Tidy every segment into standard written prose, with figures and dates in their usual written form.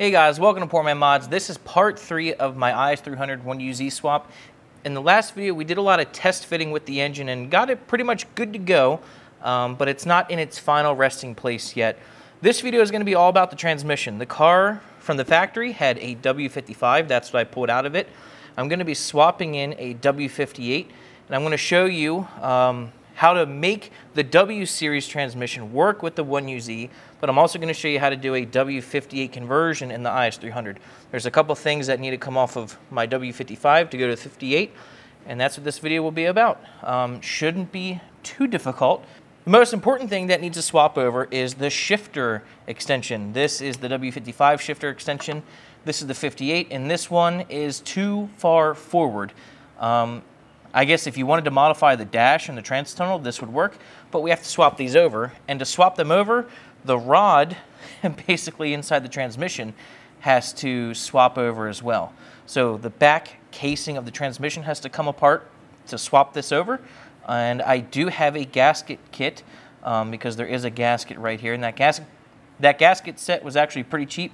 Hey guys, welcome to Poor Man Mods. This is part 3 of my IS300 1UZ swap. In the last video, we did a lot of test fitting with the engine and got it pretty much good to go, but it's not in its final resting place yet. This video is going to be all about the transmission. The car from the factory had a W55, that's what I pulled out of it. I'm going to be swapping in a W58, and I'm going to show you how to make the W series transmission work with the 1UZ, but I'm also gonna show you how to do a W58 conversion in the IS300. There's a couple things that need to come off of my W55 to go to 58, and that's what this video will be about. Shouldn't be too difficult. The most important thing that needs to swap over is the shifter extension. This is the W55 shifter extension. This is the 58, and this one is too far forward. I guess if you wanted to modify the dash and the trans tunnel, this would work, but we have to swap these over. And to swap them over, the rod basically inside the transmission has to swap over as well. So the back casing of the transmission has to come apart to swap this over. And I do have a gasket kit because there is a gasket right here. And that gasket set was actually pretty cheap.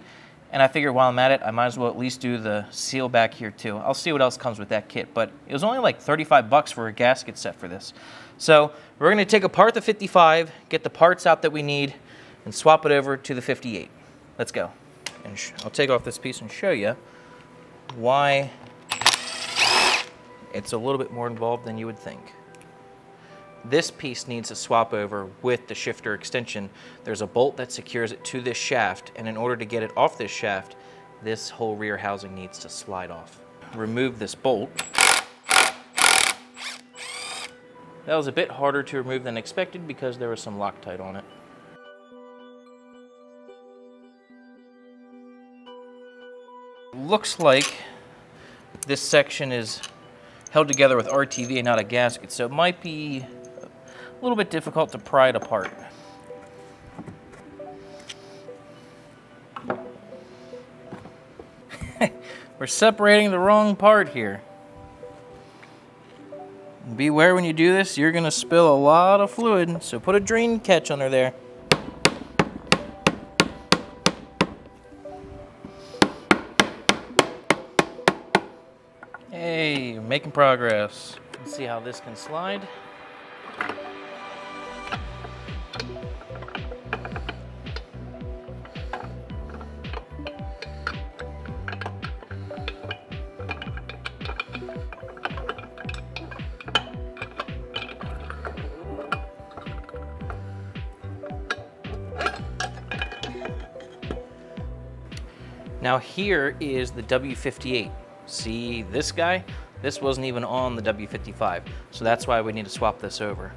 And I figured while I'm at it, I might as well at least do the seal back here too. I'll see what else comes with that kit, but it was only like 35 bucks for a gasket set for this. So we're gonna take apart the 55, get the parts out that we need, and swap it over to the 58. Let's go. And I'll take off this piece and show you why it's a little bit more involved than you would think. This piece needs to swap over with the shifter extension. There's a bolt that secures it to this shaft, and in order to get it off this shaft, this whole rear housing needs to slide off. Remove this bolt. That was a bit harder to remove than expected because there was some Loctite on it. Looks like this section is held together with RTV and not a gasket, so it might be a little bit difficult to pry it apart. We're separating the wrong part here. Beware when you do this, you're gonna spill a lot of fluid, so put a drain catch under there. Hey, making progress. Let's see how this can slide. Now here is the W58. See this guy? This wasn't even on the W55, so that's why we need to swap this over.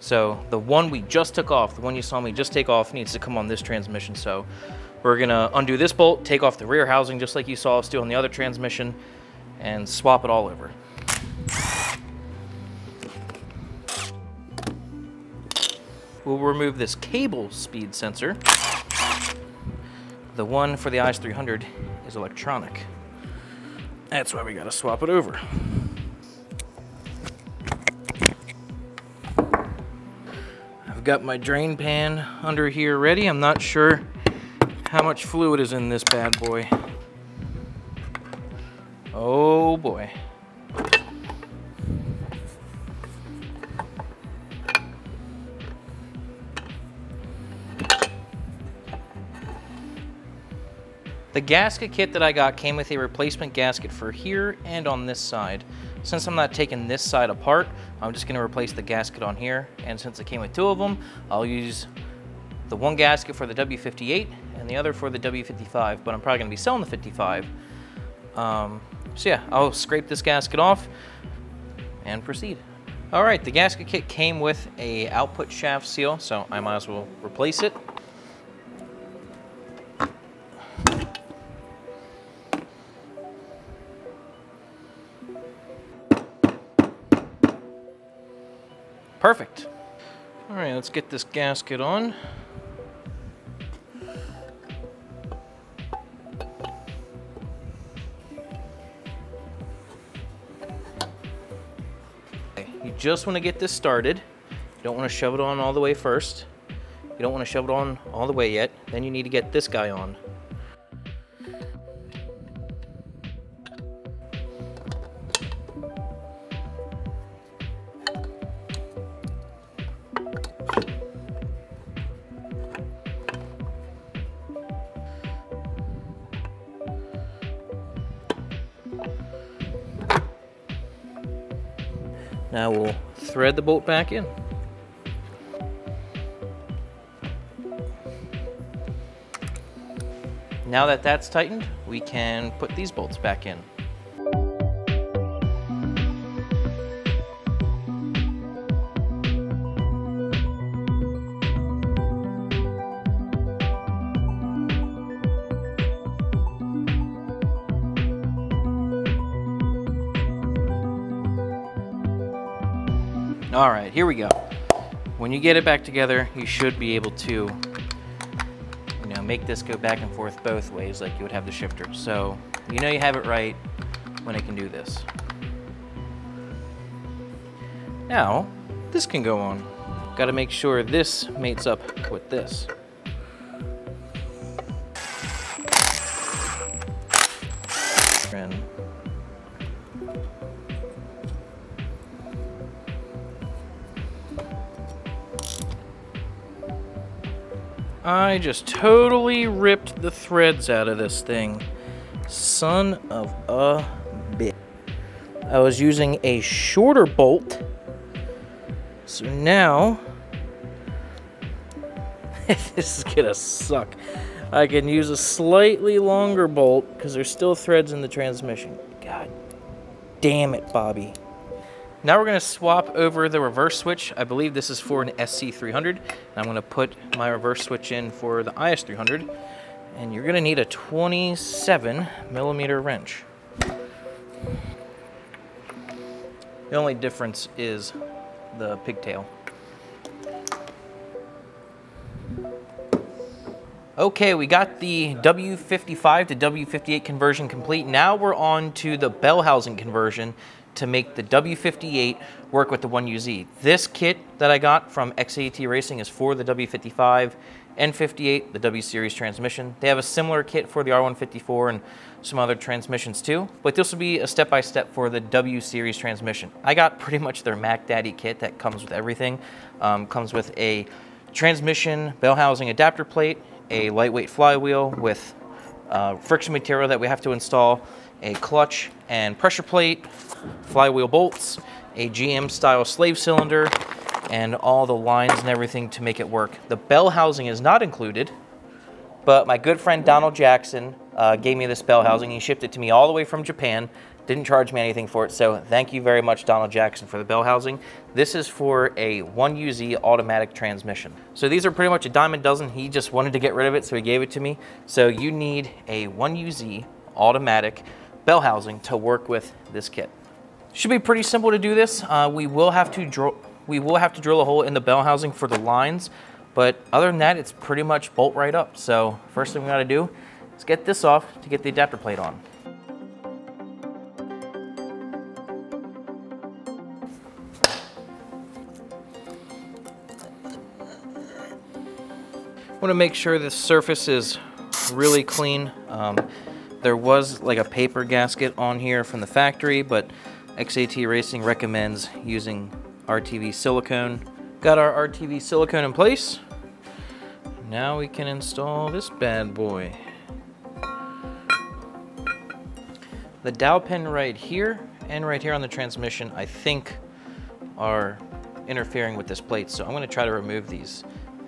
So the one we just took off, the one you saw me just take off, needs to come on this transmission. So we're gonna undo this bolt, take off the rear housing just like you saw us do on the other transmission, and swap it all over. We'll remove this cable speed sensor. The one for the IS300 is electronic. That's why we gotta swap it over. I've got my drain pan under here ready. I'm not sure how much fluid is in this bad boy. Oh boy. The gasket kit that I got came with a replacement gasket for here and on this side. Since I'm not taking this side apart, I'm just gonna replace the gasket on here. And since it came with two of them, I'll use the one gasket for the W58 and the other for the W55, but I'm probably gonna be selling the 55. So yeah, I'll scrape this gasket off and proceed. All right, the gasket kit came with a output shaft seal, so I might as well replace it. Perfect. All right, let's get this gasket on. Okay, you just want to get this started. You don't want to shove it on all the way first. You don't want to shove it on all the way yet. Then you need to get this guy on. Now we'll thread the bolt back in. Now that that's tightened, we can put these bolts back in. All right, here we go. When you get it back together, you should be able to make this go back and forth both ways like you would have the shifter. So you know you have it right when it can do this. Now, this can go on. Gotta make sure this mates up with this. And I just totally ripped the threads out of this thing. Son of a bitch. I was using a shorter bolt. So now, this is gonna suck. I can use a slightly longer bolt because there's still threads in the transmission. God damn it, Bobby. Now we're gonna swap over the reverse switch. I believe this is for an SC300. And I'm gonna put my reverse switch in for the IS300. And you're gonna need a 27mm wrench. The only difference is the pigtail. Okay, we got the W55 to W58 conversion complete. Now we're on to the bell housing conversion to make the W58 work with the 1UZ. This kit that I got from XAT Racing is for the W55 and 58, the W series transmission. They have a similar kit for the R154 and some other transmissions too, but this will be a step-by-step for the W series transmission. I got pretty much their Mac Daddy kit that comes with everything. Comes with a transmission, bell housing adapter plate, a lightweight flywheel with friction material that we have to install, a clutch and pressure plate, flywheel bolts, a GM style slave cylinder, and all the lines and everything to make it work. The bell housing is not included, but my good friend Donald Jackson gave me this bell housing. He shipped it to me all the way from Japan, didn't charge me anything for it, so thank you very much, Donald Jackson, for the bell housing. This is for a 1UZ automatic transmission. So these are pretty much a dime a dozen. He just wanted to get rid of it, so he gave it to me. So you need a 1UZ automatic bell housing to work with this kit. Should be pretty simple to do this. We will have to drill a hole in the bell housing for the lines, but other than that, it's pretty much bolt right up. So first thing we gotta do is get this off to get the adapter plate on. Wanna make sure this surface is really clean. There was like a paper gasket on here from the factory, but XAT Racing recommends using RTV silicone. Got our RTV silicone in place. Now we can install this bad boy. The dowel pin right here and right here on the transmission, I think, are interfering with this plate, so I'm gonna try to remove these.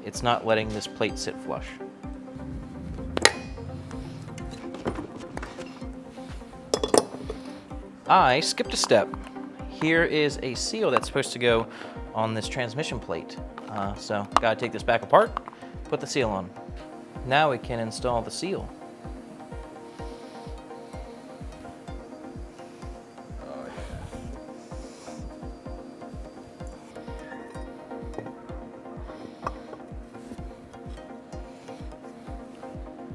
It's not letting this plate sit flush. I skipped a step. Here is a seal that's supposed to go on this transmission plate. So gotta take this back apart, put the seal on. Now we can install the seal.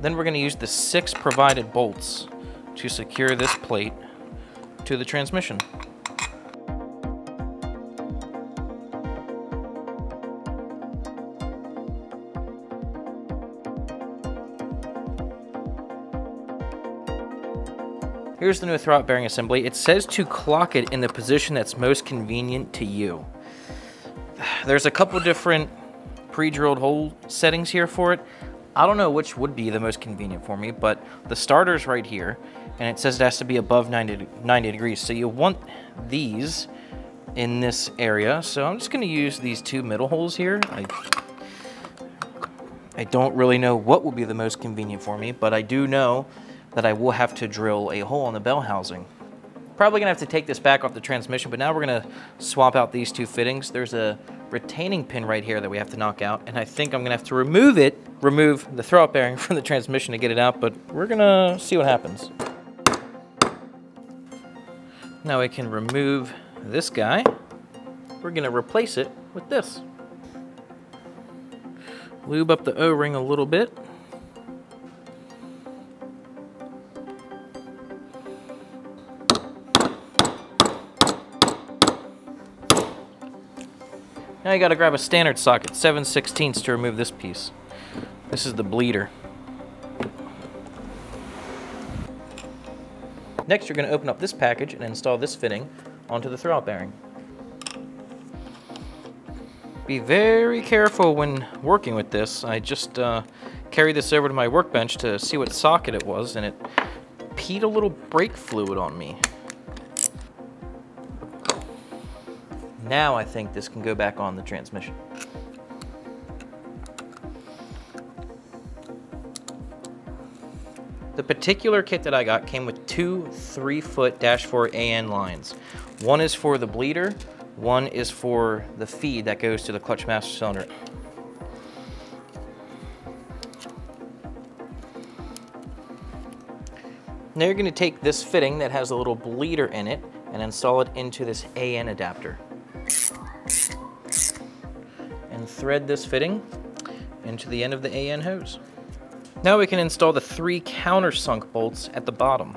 Then we're gonna use the 6 provided bolts to secure this plate to the transmission. Here's the new throat bearing assembly. It says to clock it in the position that's most convenient to you. There's a couple different pre-drilled hole settings here for it. I don't know which would be the most convenient for me, but the starter's right here, and it says it has to be above 90 degrees. So you want these in this area. So I'm just gonna use these two middle holes here. I don't really know what will be the most convenient for me, but I do know that I will have to drill a hole in the bell housing. Probably gonna have to take this back off the transmission, but now we're gonna swap out these two fittings. There's a retaining pin right here that we have to knock out, and I think I'm gonna have to remove the throw-out bearing from the transmission to get it out, but we're gonna see what happens. Now I can remove this guy. We're gonna replace it with this. Lube up the O-ring a little bit. Now you gotta grab a standard socket, 7/16 to remove this piece. This is the bleeder. Next, you're gonna open up this package and install this fitting onto the throwout bearing. Be very careful when working with this. I just carried this over to my workbench to see what socket it was, and it peed a little brake fluid on me. Now I think this can go back on the transmission. The particular kit that I got came with two 3-foot -4 AN lines. One is for the bleeder, one is for the feed that goes to the clutch master cylinder. Now you're going to take this fitting that has a little bleeder in it and install it into this AN adapter. And thread this fitting into the end of the AN hose. Now we can install the 3 countersunk bolts at the bottom.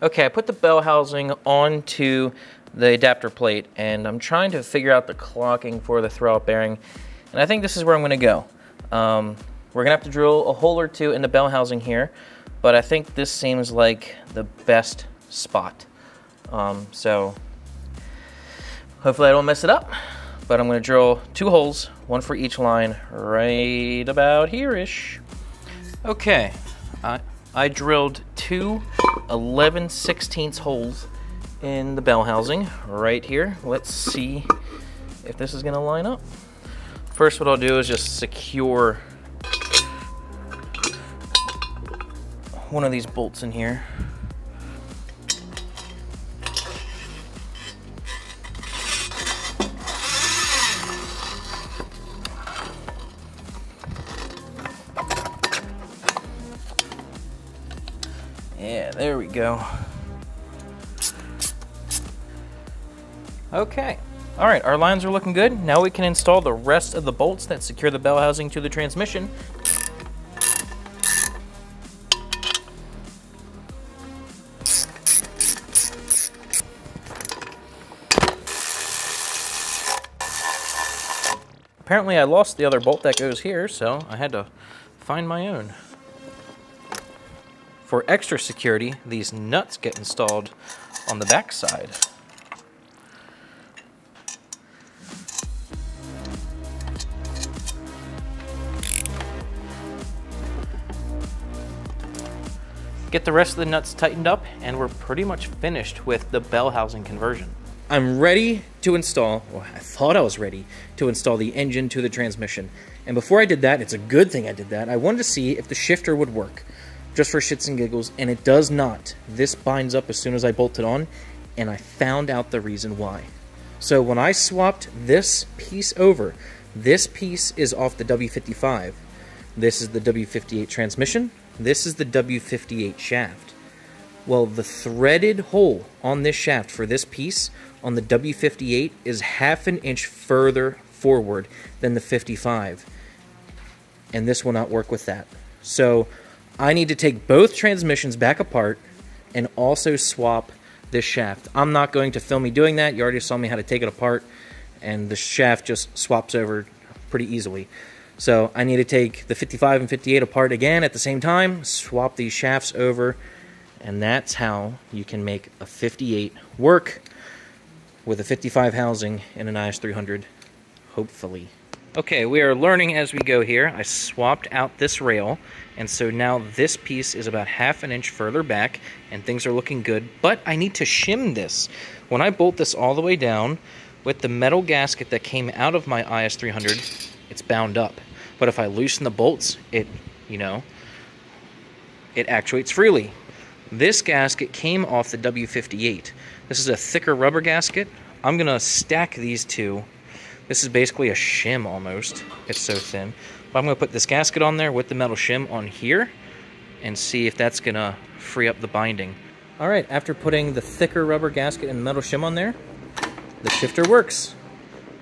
Okay, I put the bell housing onto the adapter plate, and I'm trying to figure out the clocking for the throwout bearing, and I think this is where I'm gonna go. We're gonna have to drill a hole or two in the bell housing here, but I think this seems like the best spot. So hopefully I don't mess it up, but I'm gonna drill 2 holes, 1 for each line, right about here-ish. Okay, I drilled 2 11/16 holes in the bell housing right here. Let's see if this is gonna line up. First, what I'll do is just secure one of these bolts in here. Yeah, there we go. Okay, all right, our lines are looking good. Now we can install the rest of the bolts that secure the bell housing to the transmission. Apparently I lost the other bolt that goes here, so I had to find my own. For extra security, these nuts get installed on the back side. Get the rest of the nuts tightened up, and we're pretty much finished with the bell housing conversion. I'm ready to install, well, I thought I was ready to install the engine to the transmission. And before I did that, it's a good thing I did that, I wanted to see if the shifter would work, just for shits and giggles, and it does not. This binds up as soon as I bolt it on, and I found out the reason why. So when I swapped this piece over, this piece is off the W55. This is the W58 transmission. This is the W58 shaft. Well, the threaded hole on this shaft for this piece on the W58 is ½ an inch further forward than the 55. And this will not work with that. So I need to take both transmissions back apart and also swap this shaft. I'm not going to film me doing that. You already saw me how to take it apart, and the shaft just swaps over pretty easily. So I need to take the 55 and 58 apart again at the same time, swap these shafts over, and that's how you can make a 58 work with a 55 housing in an IS300, hopefully. Okay, we are learning as we go here. I swapped out this rail, and so now this piece is about half an inch further back, and things are looking good, but I need to shim this. When I bolt this all the way down, with the metal gasket that came out of my IS300, it's bound up. But if I loosen the bolts, it, you know, it actuates freely. This gasket came off the W58. This is a thicker rubber gasket. I'm going to stack these two. This is basically a shim almost. It's so thin. But I'm going to put this gasket on there with the metal shim on here and see if that's going to free up the binding. All right, after putting the thicker rubber gasket and metal shim on there, the shifter works.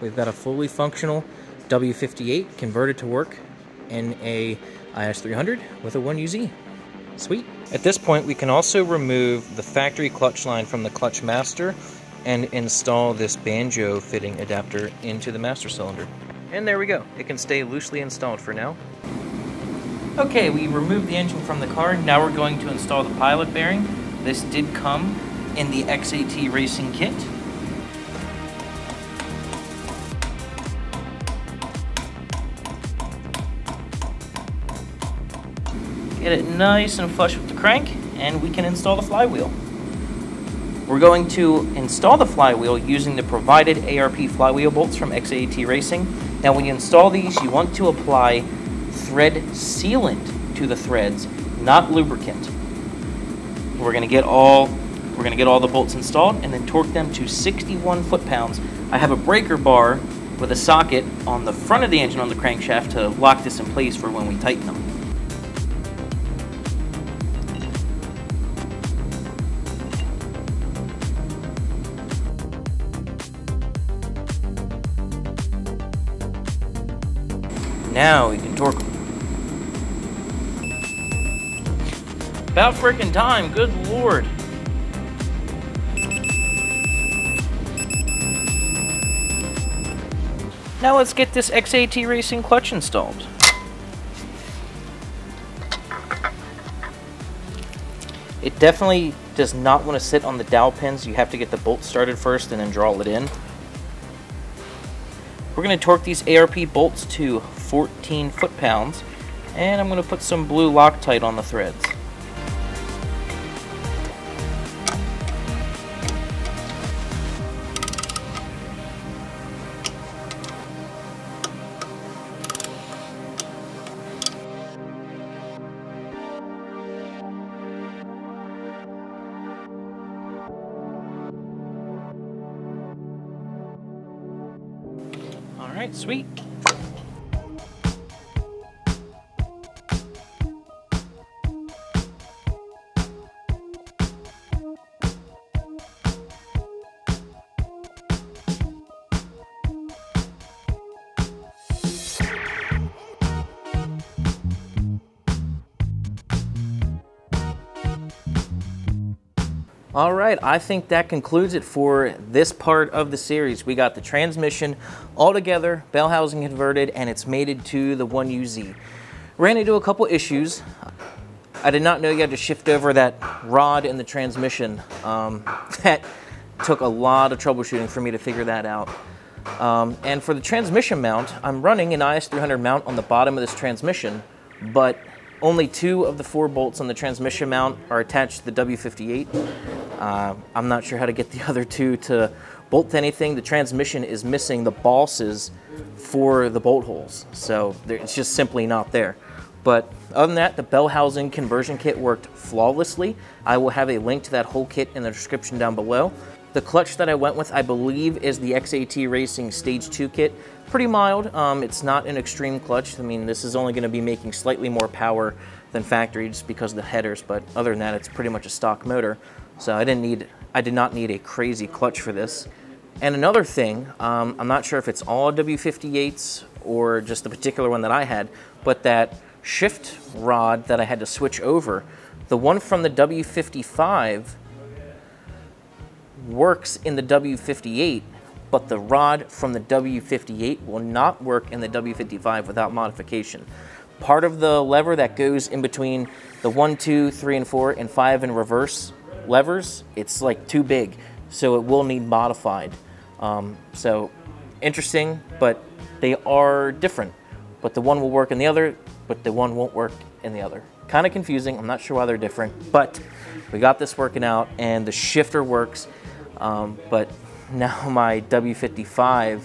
We've got a fully functional W58 converted to work in a IS300 with a 1UZ. Sweet. At this point, we can also remove the factory clutch line from the clutch master and install this banjo fitting adapter into the master cylinder. And there we go. It can stay loosely installed for now. Okay, we removed the engine from the car. Now we're going to install the pilot bearing. This did come in the XAT Racing kit. Get it nice and flush with the crank, and we can install the flywheel. We're going to install the flywheel using the provided ARP flywheel bolts from XAT Racing. Now when you install these, you want to apply thread sealant to the threads, not lubricant. We're gonna get all the bolts installed and then torque them to 61 foot-pounds. I have a breaker bar with a socket on the front of the engine on the crankshaft to lock this in place for when we tighten them. Now we can torque them. About freaking time, good lord. Now let's get this XAT Racing clutch installed. It definitely does not want to sit on the dowel pins. You have to get the bolt started first and then draw it in. We're going to torque these ARP bolts to 14 foot-pounds, and I'm going to put some blue Loctite on the threads. All right, sweet. All right, I think that concludes it for this part of the series. We got the transmission all together, bell housing converted, and it's mated to the 1UZ. Ran into a couple issues. I did not know you had to shift over that rod in the transmission. That took a lot of troubleshooting for me to figure that out. And for the transmission mount, I'm running an IS300 mount on the bottom of this transmission, but only 2 of the 4 bolts on the transmission mount are attached to the W58. I'm not sure how to get the other 2 to bolt to anything. The transmission is missing the balses for the bolt holes, so it's just simply not there. But other than that, the bell housing conversion kit worked flawlessly. I will have a link to that whole kit in the description down below. The clutch that I went with, I believe, is the XAT Racing Stage 2 kit. Pretty mild. It's not an extreme clutch. I mean, this is only going to be making slightly more power than factory just because of the headers, but other than that, it's pretty much a stock motor. So I did not need a crazy clutch for this. And another thing, I'm not sure if it's all W58s or just the particular one that I had, but that shift rod that I had to switch over, the one from the W55 works in the W58, but the rod from the W58 will not work in the W55 without modification. Part of the lever that goes in between the 1, 2, 3, and 4, and 5 in reverse levers, it's like too big, so it will need modified. So interesting, but They are different, but the one will work in the other, but the one won't work in the other. Kind of confusing. I'm not sure why they're different, but we got this working out and the shifter works. But now my W55,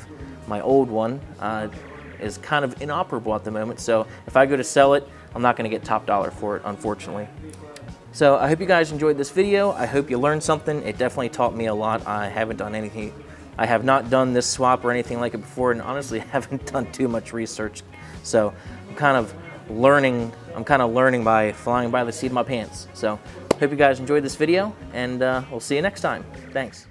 my old one, is kind of inoperable at the moment. So if I go to sell it, I'm not going to get top dollar for it, unfortunately. So I hope you guys enjoyed this video. I hope you learned something. It definitely taught me a lot. I have not done this swap or anything like it before, and honestly haven't done too much research. So I'm kind of learning. I'm kind of learning by flying by the seat of my pants. So hope you guys enjoyed this video, and we'll see you next time. Thanks.